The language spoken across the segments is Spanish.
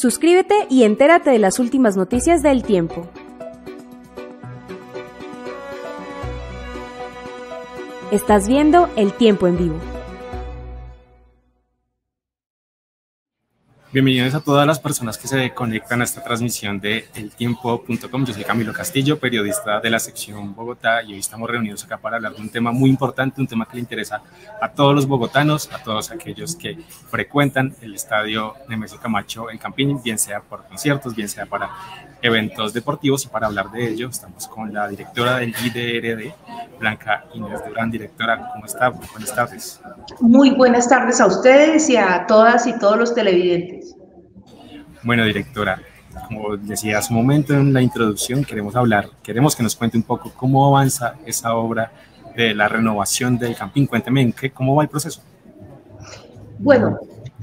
Suscríbete y entérate de las últimas noticias de El Tiempo. Estás viendo El Tiempo en Vivo. Bienvenidos a todas las personas que se conectan a esta transmisión de ElTiempo.com. Yo soy Camilo Castillo, periodista de la sección Bogotá, y hoy estamos reunidos acá para hablar de un tema muy importante, un tema que le interesa a todos los bogotanos, a todos aquellos que frecuentan el estadio Nemesio Camacho El Campín, bien sea por conciertos, bien sea para eventos deportivos. Y para hablar de ello estamos con la directora del IDRD, Blanca Inés Durán. Directora, ¿cómo está? Muy buenas tardes. Muy buenas tardes a ustedes y a todas y todos los televidentes. Bueno, directora, como decía hace un momento en la introducción, queremos que nos cuente un poco cómo avanza esa obra de la renovación del Campín. Cuénteme, ¿cómo va el proceso? Bueno,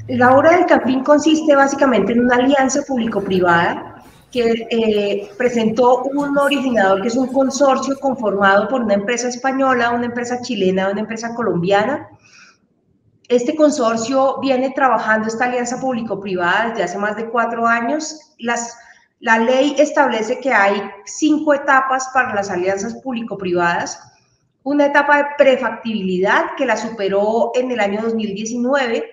la obra del Campín consiste básicamente en una alianza público-privada que presentó un originador que es un consorcio conformado por una empresa española, una empresa chilena, una empresa colombiana. Este consorcio viene trabajando esta alianza público-privada desde hace más de 4 años. La ley establece que hay 5 etapas para las alianzas público-privadas. Una etapa de prefactibilidad que la superó en el año 2019.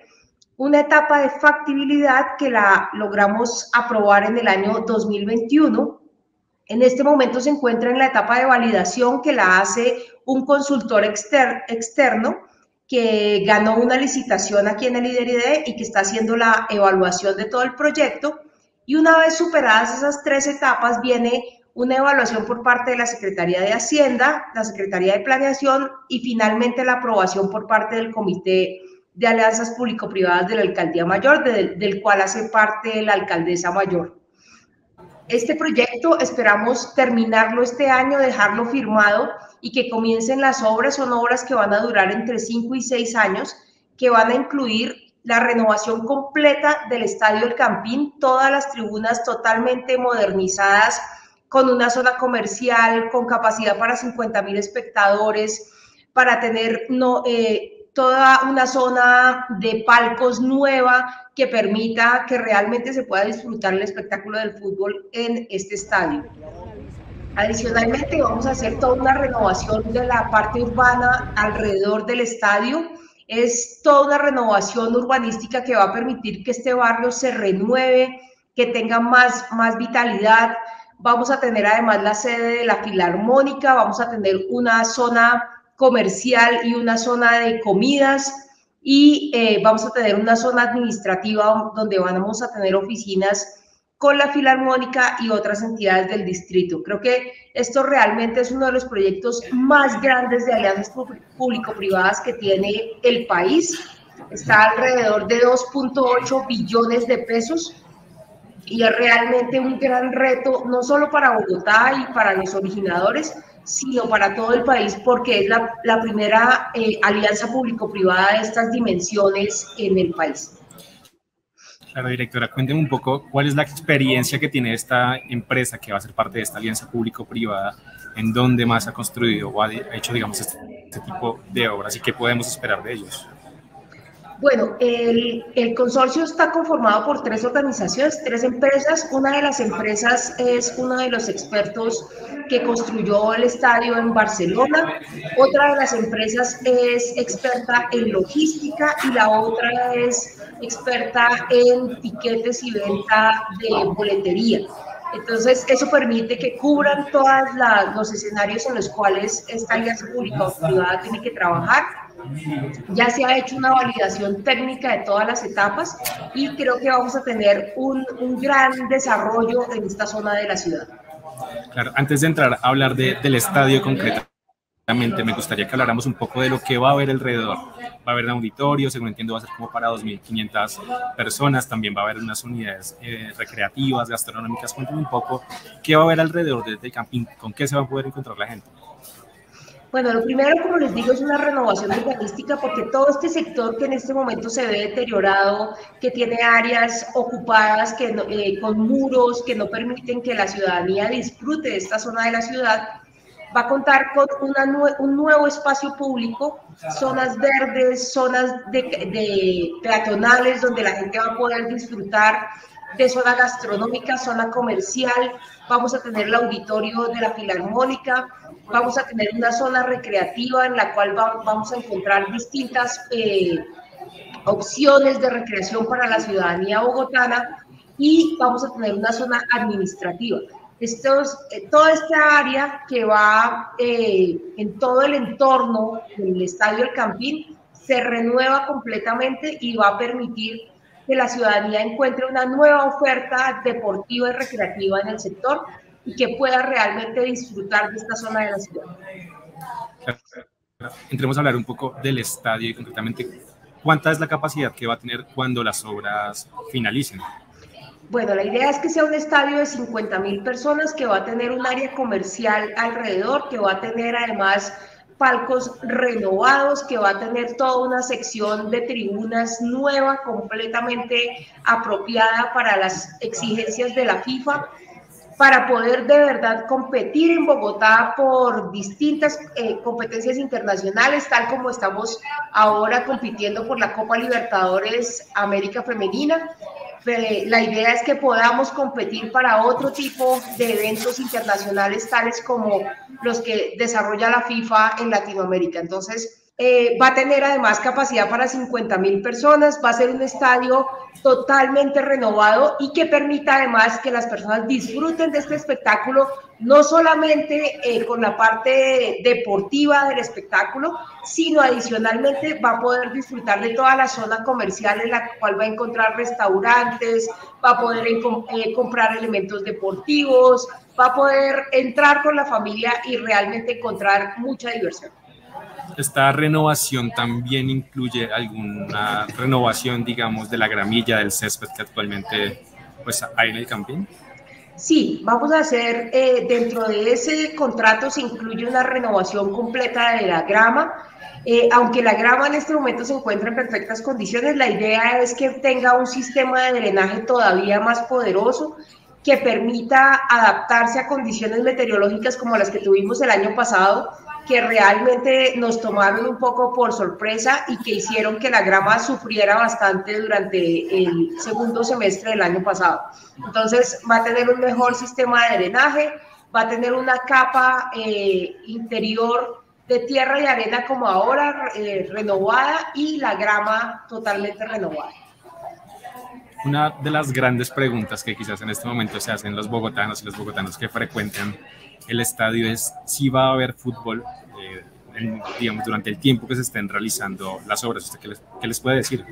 Una etapa de factibilidad que la logramos aprobar en el año 2021. En este momento se encuentra en la etapa de validación que la hace un consultor externo que ganó una licitación aquí en el IDRD y que está haciendo la evaluación de todo el proyecto. Y una vez superadas esas 3 etapas, viene una evaluación por parte de la Secretaría de Hacienda, la Secretaría de Planeación y finalmente la aprobación por parte del Comité de Alianzas Público-Privadas de la Alcaldía Mayor, del cual hace parte la Alcaldesa Mayor. Este proyecto esperamos terminarlo este año, dejarlo firmado y que comiencen las obras. Son obras que van a durar entre 5 y 6 años, que van a incluir la renovación completa del Estadio El Campín, todas las tribunas totalmente modernizadas, con una zona comercial, con capacidad para 50.000 espectadores, para tener toda una zona de palcos nueva que permita que realmente se pueda disfrutar el espectáculo del fútbol en este estadio. Adicionalmente, vamos a hacer toda una renovación de la parte urbana alrededor del estadio. Es toda una renovación urbanística que va a permitir que este barrio se renueve, que tenga más vitalidad. Vamos a tener además la sede de la Filarmónica, vamos a tener una zona comercial y una zona de comidas y vamos a tener una zona administrativa donde vamos a tener oficinas con la Filarmónica y otras entidades del distrito. Creo que esto realmente es uno de los proyectos más grandes de alianzas público-privadas que tiene el país. Está alrededor de 2.8 billones de pesos y es realmente un gran reto, no solo para Bogotá y para los originadores, sino para todo el país, porque es la primera alianza público-privada de estas dimensiones en el país. Claro, directora, cuénteme un poco cuál es la experiencia que tiene esta empresa que va a ser parte de esta alianza público-privada, en dónde más ha construido o ha hecho, digamos, este tipo de obras y qué podemos esperar de ellos. Bueno, el consorcio está conformado por 3 organizaciones, 3 empresas. Una de las empresas es uno de los expertos que construyó el estadio en Barcelona. Otra de las empresas es experta en logística y la otra es experta en tiquetes y venta de boletería. Entonces, eso permite que cubran todos los escenarios en los cuales esta alianza público-privada tiene que trabajar. Ya se ha hecho una validación técnica de todas las etapas y creo que vamos a tener un gran desarrollo en esta zona de la ciudad. Claro, antes de entrar a hablar del estadio concretamente, me gustaría que habláramos un poco de lo que va a haber alrededor. Va a haber un auditorio, según entiendo va a ser como para 2.500 personas, también va a haber unas unidades recreativas, gastronómicas. Cuéntame un poco qué va a haber alrededor del camping, con qué se va a poder encontrar la gente. Bueno, lo primero, como les digo, es una renovación urbanística, porque todo este sector que en este momento se ve deteriorado, que tiene áreas ocupadas que no, con muros que no permiten que la ciudadanía disfrute de esta zona de la ciudad, va a contar con un nuevo espacio público, zonas verdes, zonas de peatonales donde la gente va a poder disfrutar de zona gastronómica, zona comercial, vamos a tener el auditorio de la Filarmónica, vamos a tener una zona recreativa en la cual vamos a encontrar distintas opciones de recreación para la ciudadanía bogotana y vamos a tener una zona administrativa. Toda esta área que va en todo el entorno del Estadio El Campín se renueva completamente y va a permitir que la ciudadanía encuentre una nueva oferta deportiva y recreativa en el sector y que pueda realmente disfrutar de esta zona de la ciudad. Entremos a hablar un poco del estadio y concretamente cuánta es la capacidad que va a tener cuando las obras finalicen. Bueno, la idea es que sea un estadio de 50.000 personas, que va a tener un área comercial alrededor, que va a tener además palcos renovados, que va a tener toda una sección de tribunas nueva, completamente apropiada para las exigencias de la FIFA, para poder de verdad competir en Bogotá por distintas competencias internacionales, tal como estamos ahora compitiendo por la Copa Libertadores América Femenina. La idea es que podamos competir para otro tipo de eventos internacionales, tales como los que desarrolla la FIFA en Latinoamérica. Entonces, va a tener además capacidad para 50.000 personas, va a ser un estadio totalmente renovado y que permita además que las personas disfruten de este espectáculo, no solamente con la parte deportiva del espectáculo, sino adicionalmente va a poder disfrutar de toda la zona comercial en la cual va a encontrar restaurantes, va a poder comprar elementos deportivos, va a poder entrar con la familia y realmente encontrar mucha diversión. ¿Esta renovación también incluye alguna renovación, digamos, de la gramilla, del césped que actualmente pues, hay en el Campín? Sí, vamos a hacer, dentro de ese contrato se incluye una renovación completa de la grama. Aunque la grama en este momento se encuentra en perfectas condiciones, la idea es que tenga un sistema de drenaje todavía más poderoso, que permita adaptarse a condiciones meteorológicas como las que tuvimos el año pasado, que realmente nos tomaron un poco por sorpresa y que hicieron que la grama sufriera bastante durante el segundo semestre del año pasado. Entonces va a tener un mejor sistema de drenaje, va a tener una capa interior de tierra y arena como ahora, renovada, y la grama totalmente renovada. Una de las grandes preguntas que quizás en este momento se hacen los bogotanos y los bogotanos que frecuentan el estadio es si va a haber fútbol, digamos, durante el tiempo que se estén realizando las obras. ¿Usted qué les puede decir?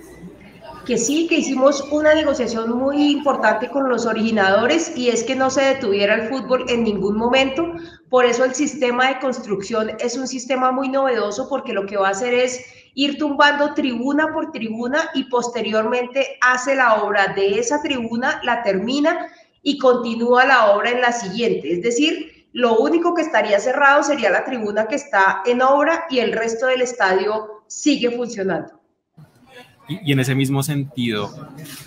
Que sí, que hicimos una negociación muy importante con los originadores y es que no se detuviera el fútbol en ningún momento. Por eso el sistema de construcción es un sistema muy novedoso, porque lo que va a hacer es ir tumbando tribuna por tribuna y posteriormente hace la obra de esa tribuna, la termina y continúa la obra en la siguiente. Es decir, lo único que estaría cerrado sería la tribuna que está en obra y el resto del estadio sigue funcionando. Y en ese mismo sentido,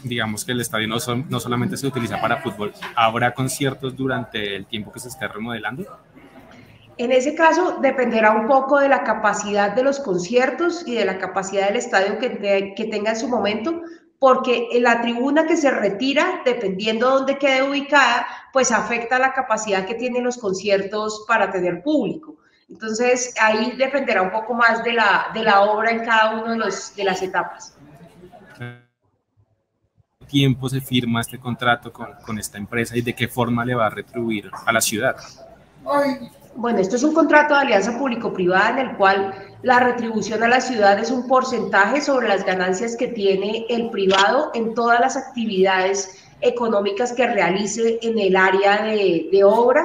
digamos que el estadio no solamente se utiliza para fútbol, ¿habrá conciertos durante el tiempo que se esté remodelando? En ese caso, dependerá un poco de la capacidad de los conciertos y de la capacidad del estadio que tenga en su momento, porque en la tribuna que se retira, dependiendo de dónde quede ubicada, pues afecta la capacidad que tienen los conciertos para tener público. Entonces, ahí dependerá un poco más de la obra en cada una de las etapas. ¿Qué tiempo se firma este contrato con esta empresa y de qué forma le va a retribuir a la ciudad? Bueno, esto es un contrato de alianza público-privada en el cual la retribución a la ciudad es un porcentaje sobre las ganancias que tiene el privado en todas las actividades económicas que realice en el área de obra.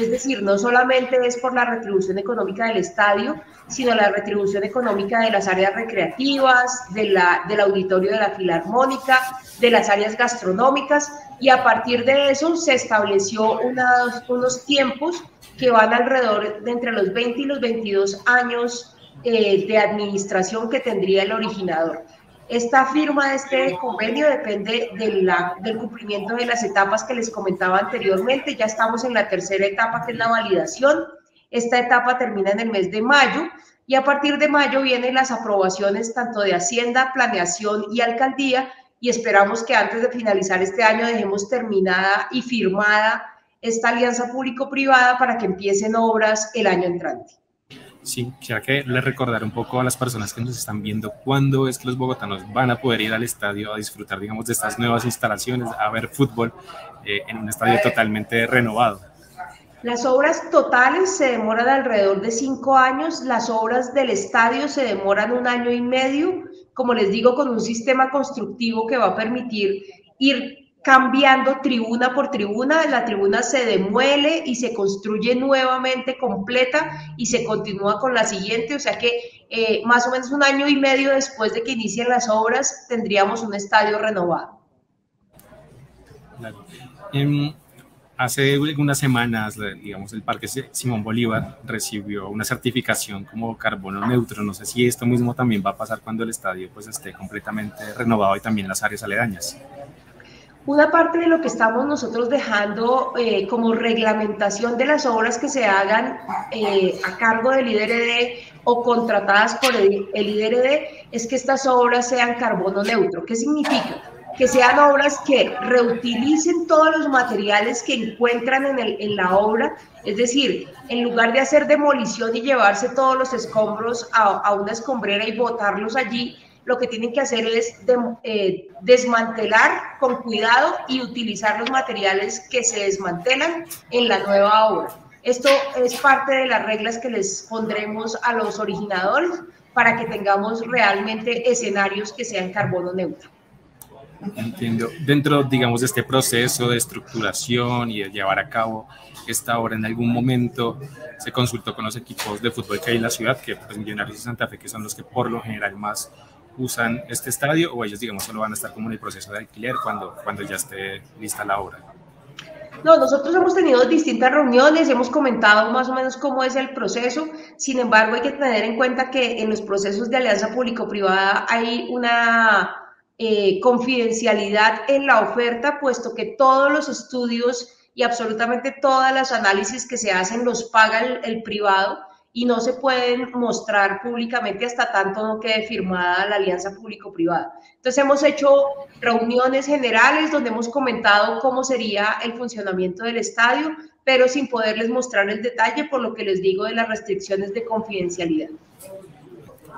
Es decir, no solamente es por la retribución económica del estadio, sino la retribución económica de las áreas recreativas, del auditorio de la Filarmónica, de las áreas gastronómicas, y a partir de eso se estableció unos tiempos que van alrededor de entre los 20 y los 22 años de administración que tendría el originador. Esta firma de este convenio depende del cumplimiento de las etapas que les comentaba anteriormente. Ya estamos en la tercera etapa, que es la validación. Esta etapa termina en el mes de mayo y a partir de mayo vienen las aprobaciones tanto de Hacienda, Planeación y Alcaldía, y esperamos que antes de finalizar este año dejemos terminada y firmada esta alianza público-privada para que empiecen obras el año entrante. Sí, quisiera que les recordara un poco a las personas que nos están viendo cuándo es que los bogotanos van a poder ir al estadio a disfrutar, digamos, de estas nuevas instalaciones, a ver fútbol en un estadio totalmente renovado. Las obras totales se demoran alrededor de 5 años, las obras del estadio se demoran 1 año y medio, como les digo, con un sistema constructivo que va a permitir ir cambiando tribuna por tribuna. La tribuna se demuele y se construye nuevamente completa y se continúa con la siguiente, o sea que más o menos 1 año y medio después de que inicien las obras tendríamos un estadio renovado. Claro. Hace algunas semanas, digamos, el Parque Simón Bolívar recibió una certificación como carbono neutro. No sé si esto mismo también va a pasar cuando el estadio pues esté completamente renovado y también las áreas aledañas. Una parte de lo que estamos nosotros dejando como reglamentación de las obras que se hagan a cargo del IDRD o contratadas por el IDRD es que estas obras sean carbono neutro. ¿Qué significa? Que sean obras que reutilicen todos los materiales que encuentran en la obra, es decir, en lugar de hacer demolición y llevarse todos los escombros a una escombrera y botarlos allí, lo que tienen que hacer es desmantelar con cuidado y utilizar los materiales que se desmantelan en la nueva obra. Esto es parte de las reglas que les pondremos a los originadores para que tengamos realmente escenarios que sean carbono neutro. Entiendo. Dentro, digamos, de este proceso de estructuración y de llevar a cabo esta obra, en algún momento se consultó con los equipos de fútbol que hay en la ciudad, que pues Millonarios y Santa Fe, que son los que por lo general más usan este estadio, o ellos, digamos, solo van a estar como en el proceso de alquiler cuando ya esté lista la obra. No, nosotros hemos tenido distintas reuniones, hemos comentado más o menos cómo es el proceso. Sin embargo, hay que tener en cuenta que en los procesos de alianza público-privada hay una confidencialidad en la oferta, puesto que todos los estudios y absolutamente todas las análisis que se hacen los paga el privado y no se pueden mostrar públicamente hasta tanto no quede firmada la alianza público-privada. Entonces hemos hecho reuniones generales donde hemos comentado cómo sería el funcionamiento del estadio, pero sin poderles mostrar el detalle por lo que les digo de las restricciones de confidencialidad.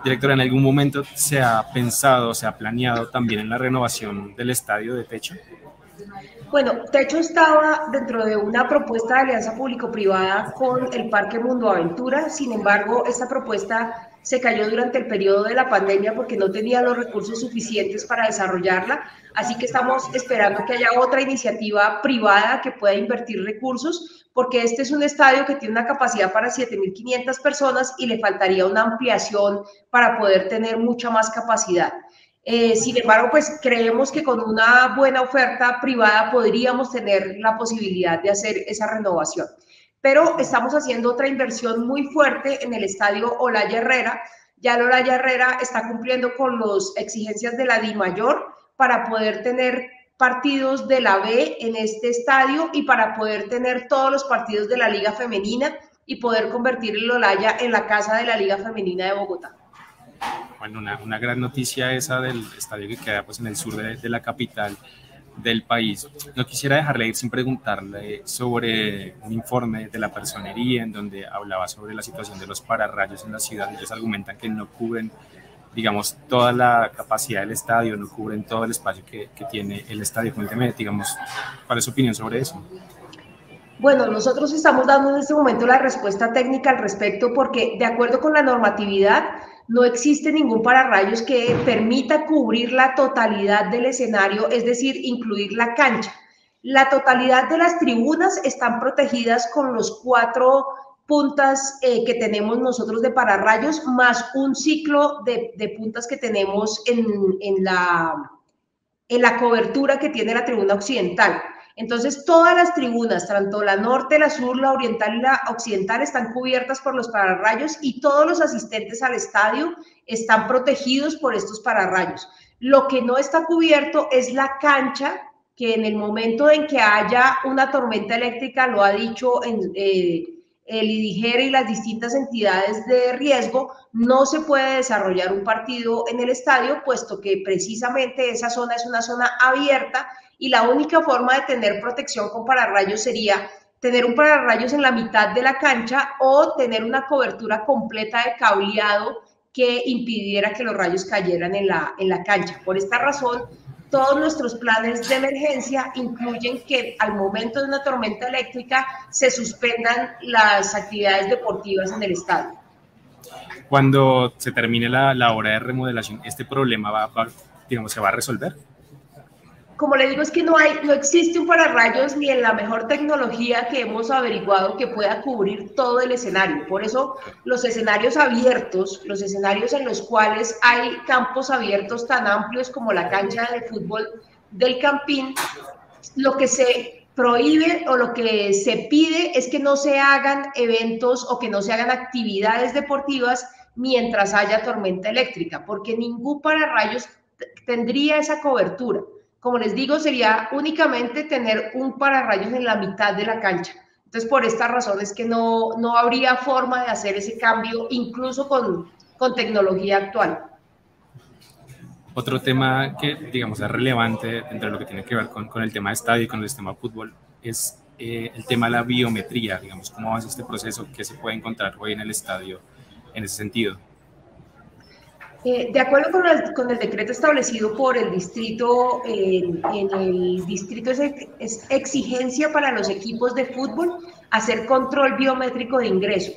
Directora, ¿en algún momento se ha pensado, se ha planeado también en la renovación del estadio de techo? Bueno, techo estaba dentro de una propuesta de alianza público-privada con el Parque Mundo Aventura. Sin embargo, esta propuesta se cayó durante el periodo de la pandemia porque no tenía los recursos suficientes para desarrollarla. Así que estamos esperando que haya otra iniciativa privada que pueda invertir recursos, porque este es un estadio que tiene una capacidad para 7.500 personas y le faltaría una ampliación para poder tener mucha más capacidad. Sin embargo, pues creemos que con una buena oferta privada podríamos tener la posibilidad de hacer esa renovación. Pero estamos haciendo otra inversión muy fuerte en el estadio Olaya Herrera. Ya el Olaya Herrera está cumpliendo con las exigencias de la Dimayor para poder tener partidos de la B en este estadio y para poder tener todos los partidos de la Liga Femenina y poder convertir el Olaya en la casa de la Liga Femenina de Bogotá. Bueno, una gran noticia esa del estadio que queda pues en el sur de la capital del país. No quisiera dejarle ir sin preguntarle sobre un informe de la personería en donde hablaba sobre la situación de los pararrayos en la ciudad. Ellos argumentan que no cubren, digamos, toda la capacidad del estadio, no cubren todo el espacio que tiene el estadio. Cuénteme, digamos, ¿cuál es su opinión sobre eso? Bueno, nosotros estamos dando en este momento la respuesta técnica al respecto porque de acuerdo con la normatividad no existe ningún pararrayos que permita cubrir la totalidad del escenario, es decir, incluir la cancha. La totalidad de las tribunas están protegidas con los 4 puntas que tenemos nosotros de pararrayos, más un ciclo de puntas que tenemos en la cobertura que tiene la tribuna occidental. Entonces, todas las tribunas, tanto la norte, la sur, la oriental y la occidental, están cubiertas por los pararrayos y todos los asistentes al estadio están protegidos por estos pararrayos. Lo que no está cubierto es la cancha, que en el momento en que haya una tormenta eléctrica, lo ha dicho el IDIGER y las distintas entidades de riesgo, no se puede desarrollar un partido en el estadio, puesto que precisamente esa zona es una zona abierta y la única forma de tener protección con pararrayos sería tener un pararrayos en la mitad de la cancha o tener una cobertura completa de cableado que impidiera que los rayos cayeran en la cancha. Por esta razón, todos nuestros planes de emergencia incluyen que al momento de una tormenta eléctrica se suspendan las actividades deportivas en el estadio. Cuando se termine la obra de remodelación, ¿este problema se va a resolver? Como le digo, es que no existe un pararrayos ni en la mejor tecnología que hemos averiguado que pueda cubrir todo el escenario. Por eso los escenarios abiertos, los escenarios en los cuales hay campos abiertos tan amplios como la cancha de fútbol del Campín, lo que se prohíbe o lo que se pide es que no se hagan eventos o que no se hagan actividades deportivas mientras haya tormenta eléctrica, porque ningún pararrayos tendría esa cobertura. Como les digo, sería únicamente tener un pararrayos en la mitad de la cancha. Entonces, por esta razón es que no habría forma de hacer ese cambio, incluso con tecnología actual. Otro tema que, es relevante entre lo que tiene que ver con el tema de estadio y con el tema de fútbol es el tema de la biometría, cómo avanza este proceso, qué se puede encontrar hoy en el estadio en ese sentido. De acuerdo con el decreto establecido por el distrito, en el distrito es exigencia para los equipos de fútbol hacer control biométrico de ingreso.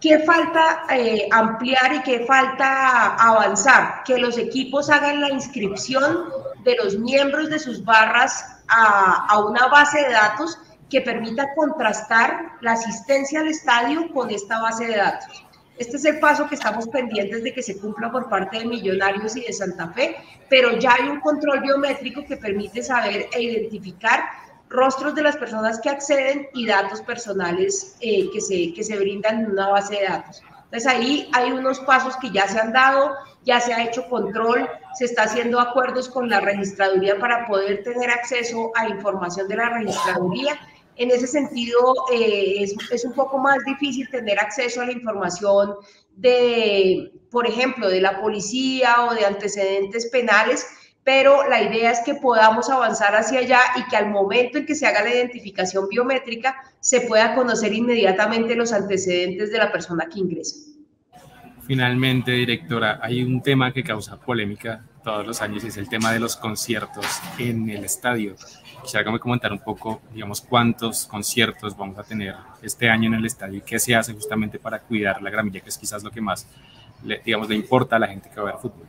¿Qué falta ampliar y qué falta avanzar? Que los equipos hagan la inscripción de los miembros de sus barras a una base de datos que permita contrastar la asistencia al estadio con esta base de datos. Este es el paso que estamos pendientes de que se cumpla por parte de Millonarios y de Santa Fe, pero ya hay un control biométrico que permite saber e identificar rostros de las personas que acceden y datos personales que se brindan en una base de datos. Entonces ahí hay unos pasos que ya se han dado, ya se ha hecho control, se está haciendo acuerdos con la registraduría para poder tener acceso a información de la registraduría. En ese sentido, es un poco más difícil tener acceso a la información de, por ejemplo, de la policía o de antecedentes penales, pero la idea es que podamos avanzar hacia allá y que al momento en que se haga la identificación biométrica se pueda conocer inmediatamente los antecedentes de la persona que ingresa. Finalmente, directora, hay un tema que causa polémica todos los años y es el tema de los conciertos en el estadio. Quisiera que me comentara un poco, cuántos conciertos vamos a tener este año en el estadio y qué se hace justamente para cuidar la gramilla, que es quizás lo que más, le importa a la gente que va a ver fútbol.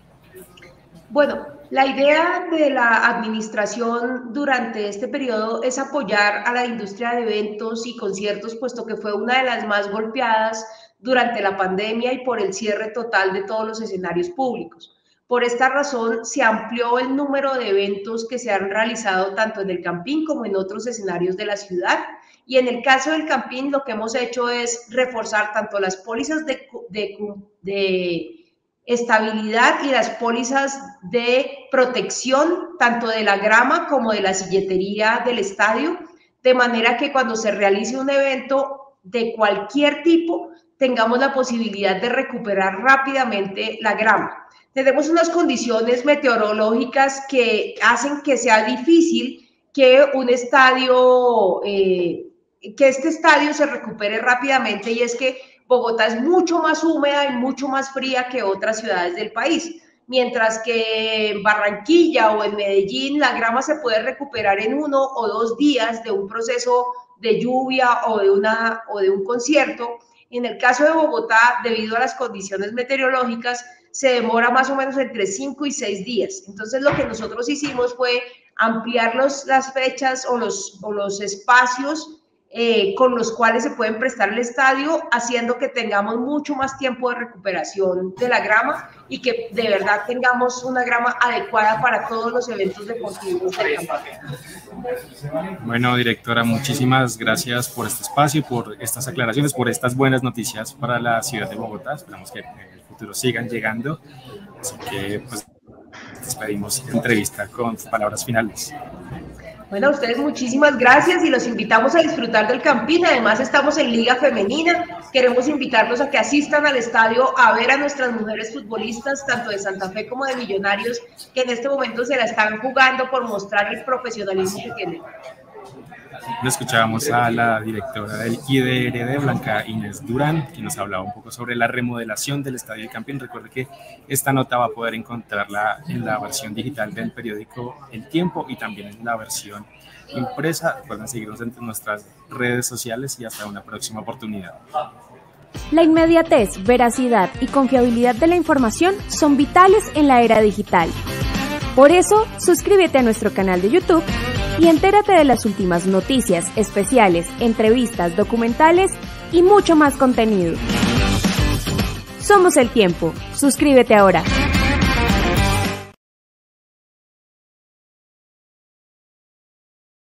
Bueno, la idea de la administración durante este periodo es apoyar a la industria de eventos y conciertos, puesto que fue una de las más golpeadas durante la pandemia y por el cierre total de todos los escenarios públicos. Por esta razón, se amplió el número de eventos que se han realizado tanto en el Campín como en otros escenarios de la ciudad. Y en el caso del Campín, lo que hemos hecho es reforzar tanto las pólizas de estabilidad y las pólizas de protección, tanto de la grama como de la silletería del estadio, de manera que cuando se realice un evento de cualquier tipo, tengamos la posibilidad de recuperar rápidamente la grama. Tenemos unas condiciones meteorológicas que hacen que sea difícil que este estadio se recupere rápidamente, y es que Bogotá es mucho más húmeda y mucho más fría que otras ciudades del país, mientras que en Barranquilla o en Medellín la grama se puede recuperar en 1 o 2 días de un proceso de lluvia o de un concierto. En el caso de Bogotá, debido a las condiciones meteorológicas, se demora más o menos entre 5 y 6 días. Entonces, lo que nosotros hicimos fue ampliar las fechas o los espacios con los cuales se pueden prestar el estadio, haciendo que tengamos mucho más tiempo de recuperación de la grama y que de verdad tengamos una grama adecuada para todos los eventos deportivos del campeonato. Bueno, directora, muchísimas gracias por este espacio, por estas aclaraciones, por estas buenas noticias para la ciudad de Bogotá. Esperamos que sigan llegando, así que pues despedimos la entrevista con palabras finales. Bueno, a ustedes muchísimas gracias y los invitamos a disfrutar del Campín. Además, estamos en Liga Femenina. Queremos invitarlos a que asistan al estadio a ver a nuestras mujeres futbolistas, tanto de Santa Fe como de Millonarios, que en este momento se la están jugando por mostrar el profesionalismo que tienen. Lo escuchábamos a la directora del IDRD, Blanca Inés Durán, que nos hablaba un poco sobre la remodelación del estadio del Campín. Recuerde que esta nota va a poder encontrarla en la versión digital del periódico El Tiempo y también en la versión impresa. Recuerden seguirnos en nuestras redes sociales y hasta una próxima oportunidad. La inmediatez, veracidad y confiabilidad de la información son vitales en la era digital. Por eso, suscríbete a nuestro canal de YouTube y entérate de las últimas noticias, especiales, entrevistas, documentales y mucho más contenido. Somos El Tiempo. Suscríbete ahora.